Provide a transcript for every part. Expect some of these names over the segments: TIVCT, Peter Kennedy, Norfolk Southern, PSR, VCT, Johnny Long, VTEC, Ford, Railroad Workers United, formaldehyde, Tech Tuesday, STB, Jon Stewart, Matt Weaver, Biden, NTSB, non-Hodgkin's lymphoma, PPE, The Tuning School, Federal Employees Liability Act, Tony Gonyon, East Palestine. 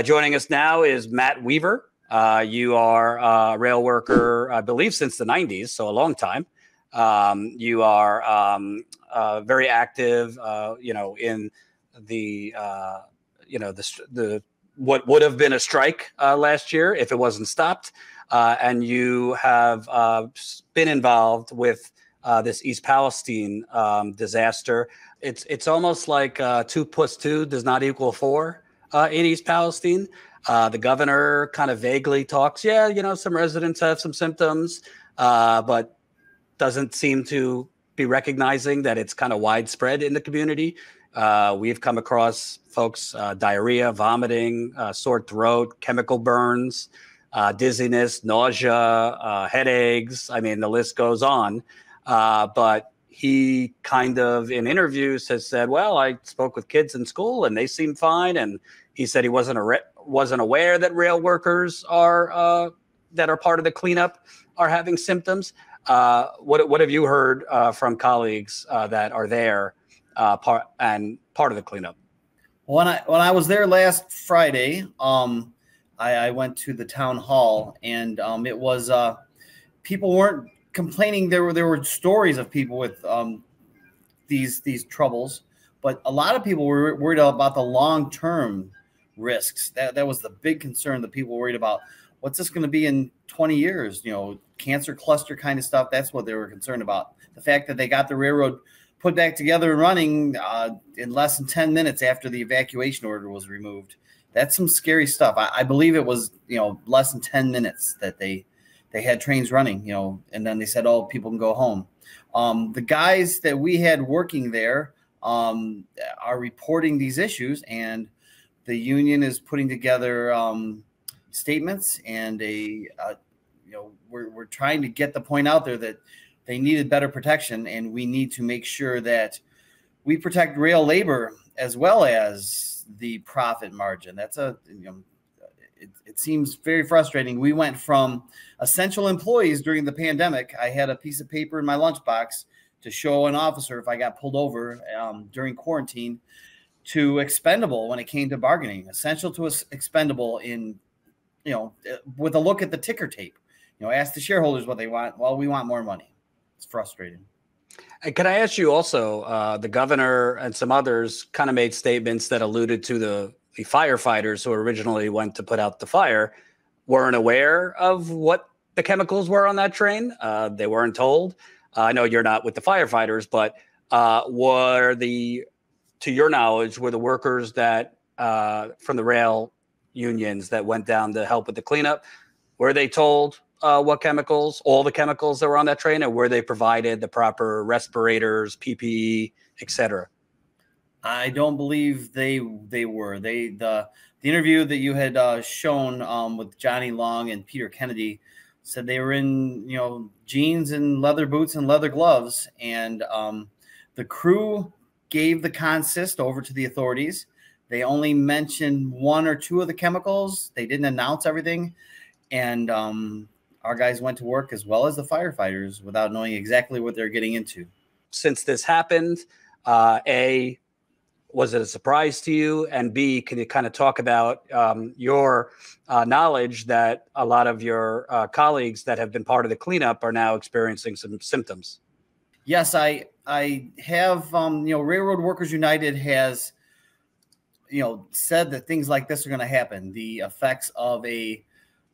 Joining us now is Matt Weaver. You are a rail worker, I believe, since the 90s, so a long time. You are very active, in the, what would have been a strike last year if it wasn't stopped. And you have been involved with this East Palestine disaster. It's almost like 2 plus 2 does not equal 4 in East Palestine. The governor kind of vaguely talks, some residents have some symptoms, but doesn't seem to be recognizing that it's kind of widespread in the community. We've come across folks, diarrhea, vomiting, sore throat, chemical burns, dizziness, nausea, headaches. I mean, the list goes on. But he kind of in interviews has said, well, I spoke with kids in school and they seemed fine. And he said he wasn't aware that rail workers that are part of the cleanup are having symptoms. What have you heard from colleagues that are there part of the cleanup? When I was there last Friday, I went to the town hall, and it was people weren't complaining. There were stories of people with these troubles, but a lot of people were worried about the long-term risks. That was the big concern that people worried about. What's this going to be in 20 years? Cancer cluster kind of stuff. That's what they were concerned about. The fact that they got the railroad put back together and running in less than 10 minutes after the evacuation order was removed. That's some scary stuff. I believe it was, less than 10 minutes that they had trains running, and then they said, oh, people can go home. The guys that we had working there are reporting these issues, and the union is putting together statements, and we're trying to get the point out there that they needed better protection, and we need to make sure that we protect rail labor as well as the profit margin. That's it seems very frustrating. We went from essential employees during the pandemic. I had a piece of paper in my lunchbox to show an officer if I got pulled over during quarantine, to expendable when it came to bargaining, essential to expendable in, with a look at the ticker tape, ask the shareholders what they want. Well, we want more money. It's frustrating. And can I ask you also, the governor and some others kind of made statements that alluded to the firefighters who originally went to put out the fire weren't aware of what the chemicals were on that train. They weren't told. I know you're not with the firefighters, but to your knowledge, were the workers that from the rail unions that went down to help with the cleanup, were they told all the chemicals that were on that train, and were they provided the proper respirators, PPE, et cetera? I don't believe they were. The interview that you had shown with Johnny Long and Peter Kennedy said they were in jeans and leather boots and leather gloves, and the crew gave the consist over to the authorities. They only mentioned 1 or 2 of the chemicals. They didn't announce everything. And our guys went to work as well as the firefighters without knowing exactly what they're getting into. Since this happened, A, was it a surprise to you? And B, can you kind of talk about your knowledge that a lot of your colleagues that have been part of the cleanup are now experiencing some symptoms? Yes, I have, Railroad Workers United has, said that things like this are going to happen. The effects of a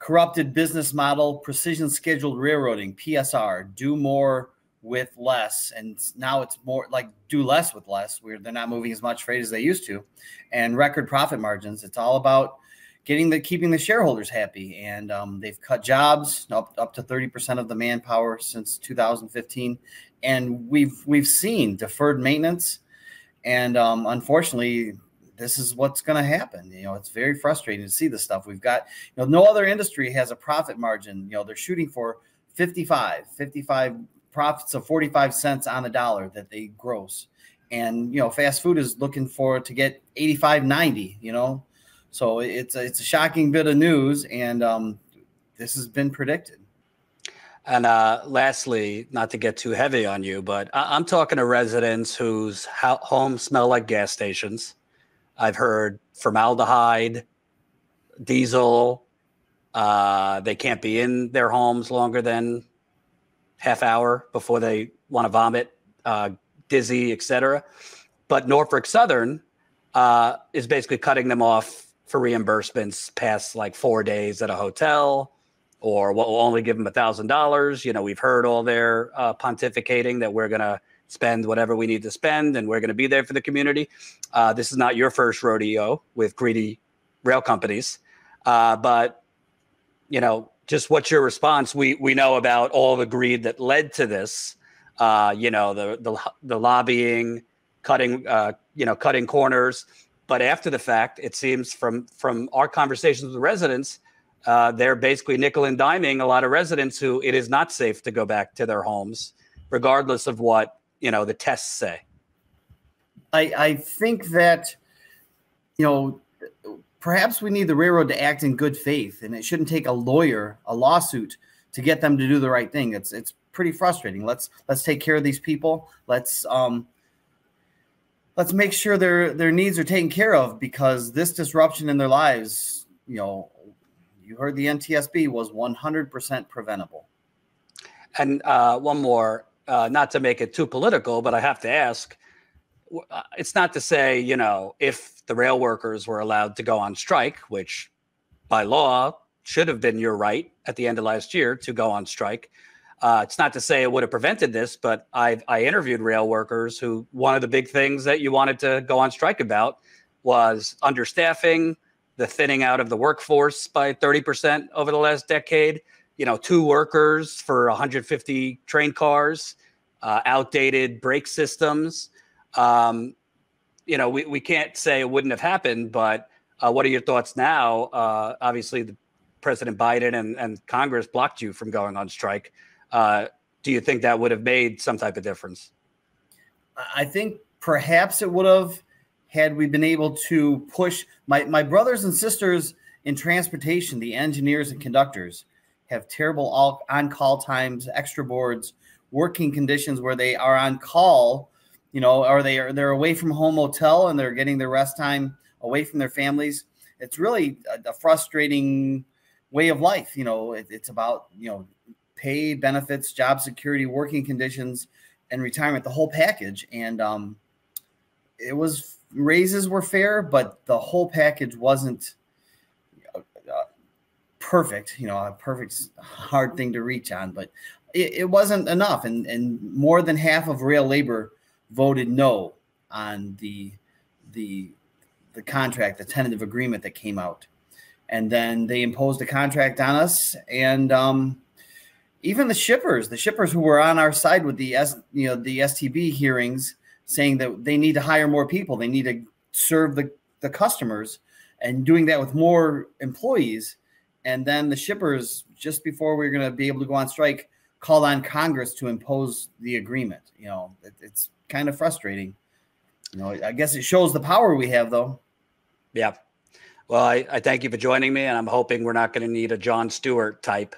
corrupted business model, precision scheduled railroading, PSR, do more with less. And now it's more like do less with less, where they're not moving as much freight as they used to, and record profit margins. It's all about keeping the shareholders happy. And they've cut jobs up to 30% of the manpower since 2015. And we've seen deferred maintenance, and unfortunately, this is what's going to happen. It's very frustrating to see this stuff. We've got, no other industry has a profit margin. They're shooting for 55 profits of 45 cents on the dollar that they gross, and fast food is looking to get 85, 90. So it's a shocking bit of news, and this has been predicted. And lastly, not to get too heavy on you, but I'm talking to residents whose homes smell like gas stations. I've heard formaldehyde, diesel. They can't be in their homes longer than half hour before they want to vomit, dizzy, etc. But Norfolk Southern is basically cutting them off for reimbursements past like 4 days at a hotel, or what will only give them $1,000. You know, we've heard all their pontificating that we're going to spend whatever we need to spend and we're going to be there for the community. This is not your first rodeo with greedy rail companies. But, you know, just what's your response? We know about all the greed that led to this, you know, the lobbying, cutting corners. But after the fact, it seems from our conversations with residents, they're basically nickel and diming a lot of residents who it is not safe to go back to their homes, regardless of what, you know, the tests say. I think that, you know, perhaps we need the railroad to act in good faith, and it shouldn't take a lawyer, a lawsuit, to get them to do the right thing. It's pretty frustrating. Let's take care of these people. Let's make sure their needs are taken care of, because this disruption in their lives, you know, you heard the NTSB, was 100% preventable. And one more, not to make it too political, but I have to ask, it's not to say, you know, if the rail workers were allowed to go on strike, which by law should have been your right at the end of last year to go on strike. It's not to say it would have prevented this, but I interviewed rail workers who one of the big things that you wanted to go on strike about was understaffing, the thinning out of the workforce by 30% over the last decade, you know, 2 workers for 150 train cars, outdated brake systems. You know, we can't say it wouldn't have happened, but what are your thoughts now? Obviously, President Biden and Congress blocked you from going on strike. Do you think that would have made some type of difference? I think perhaps it would have, had we been able to push. My brothers and sisters in transportation, the engineers and conductors, have terrible on-call times, extra boards, working conditions where they are on call, you know, or they're away from home hotel and they're getting their rest time away from their families. It's really a frustrating way of life. You know, it's about, you know, pay, benefits, job security, working conditions, and retirement, the whole package. And it was, raises were fair, but the whole package wasn't perfect. You know, a perfect's a hard thing to reach on, but it wasn't enough. And more than half of rail labor voted no on the contract, the tentative agreement that came out. And then they imposed a contract on us, and even the shippers who were on our side with the STB hearings, saying that they need to hire more people, they need to serve the customers, and doing that with more employees. And then the shippers, just before we were going to be able to go on strike, called on Congress to impose the agreement. You know, it's kind of frustrating. You know, I guess it shows the power we have, though. Yeah. Well, I thank you for joining me, and I'm hoping we're not going to need a Jon Stewart type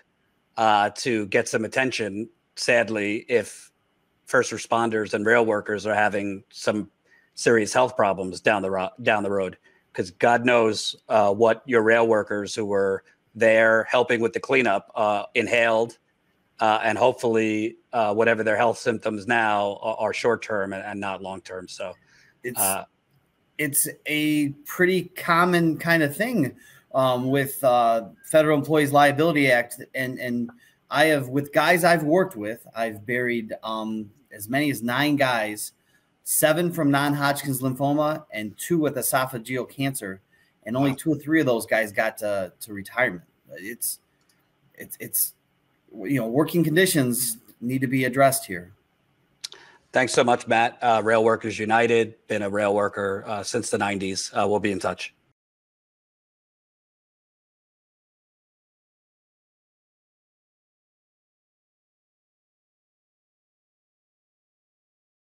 to get some attention, sadly, if first responders and rail workers are having some serious health problems down the road, because God knows what your rail workers who were there helping with the cleanup inhaled, and hopefully whatever their health symptoms now are short-term and not long-term. So it's a pretty common kind of thing with Federal Employees Liability Act. And I have, with guys I've worked with, I've buried as many as 9 guys, 7 from non-Hodgkin's lymphoma and 2 with esophageal cancer. And only 2 or 3 of those guys got to retirement. It's, you know, working conditions need to be addressed here. Thanks so much, Matt. Rail Workers United, been a rail worker since the 90s. We'll be in touch.